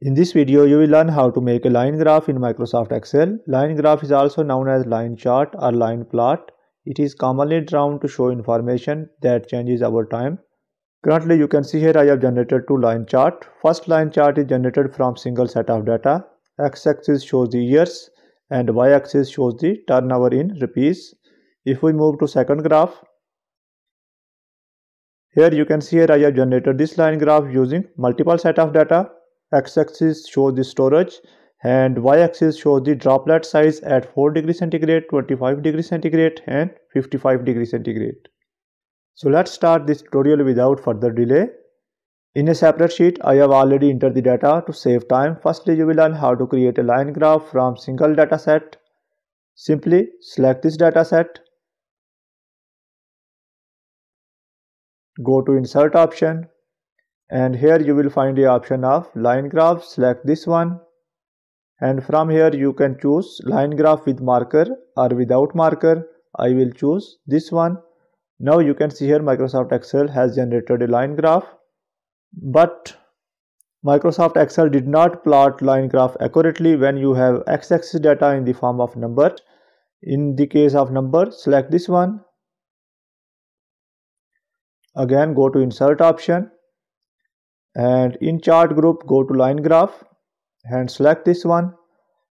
In this video, you will learn how to make a line graph in Microsoft Excel. Line graph is also known as line chart or line plot. It is commonly drawn to show information that changes over time. Currently, you can see here I have generated two line charts. First line chart is generated from single set of data. X-axis shows the years and Y-axis shows the turnover in rupees. If we move to second graph, here you can see here I have generated this line graph using multiple set of data. X-axis shows the storage and Y-axis shows the droplet size at 4 degrees centigrade, 25 degrees centigrade and 55 degrees centigrade. So let's start this tutorial without further delay. In a separate sheet, I have already entered the data to save time. Firstly, you will learn how to create a line graph from single data set. Simply select this data set. Go to Insert option. And here you will find the option of line graph. Select this one, and from here you can choose line graph with marker or without marker. I will choose this one. Now you can see here Microsoft Excel has generated a line graph, but Microsoft Excel did not plot line graph accurately when you have x-axis data in the form of number. In the case of number, select this one. Again, go to Insert option. And in chart group, go to line graph and select this one.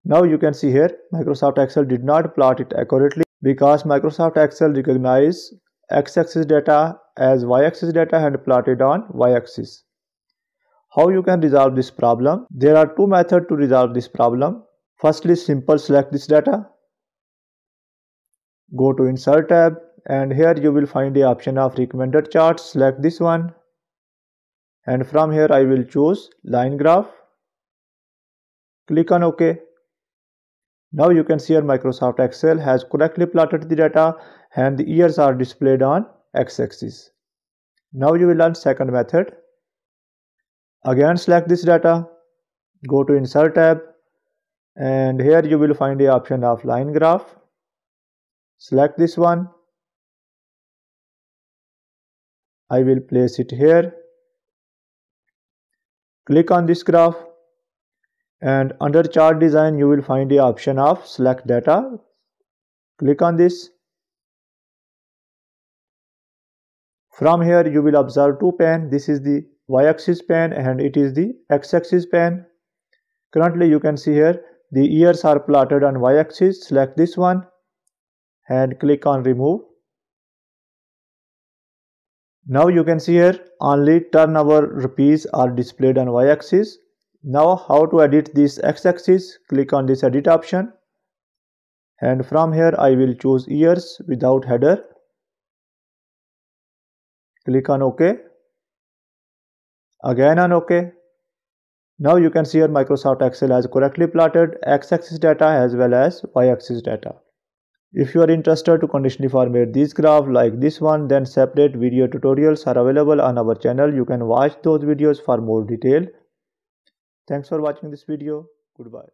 Now you can see here Microsoft Excel did not plot it accurately because Microsoft Excel recognized x-axis data as y-axis data and plotted on y-axis. How you can resolve this problem? There are two methods to resolve this problem. Firstly, simple select this data. Go to Insert tab and here you will find the option of recommended charts. Select this one. And from here I will choose line graph. Click on OK. Now you can see here Microsoft Excel has correctly plotted the data and the years are displayed on x-axis. Now you will learn second method. Again, select this data. Go to Insert tab and here you will find the option of line graph. Select this one. I will place it here. Click on this graph and under chart design you will find the option of select data. Click on this. From here you will observe two pane. This is the y-axis pane and it is the x-axis pane. Currently you can see here the years are plotted on y-axis. Select this one and click on remove. Now you can see here only turnover rupees are displayed on y-axis. Now how to edit this x-axis? Click on this edit option and from here I will choose years without header. Click on OK. Again on OK. Now you can see here Microsoft Excel has correctly plotted x-axis data as well as y-axis data. If you are interested to conditionally format these graphs like this one, then separate video tutorials are available on our channel. You can watch those videos for more detail. Thanks for watching this video. Goodbye.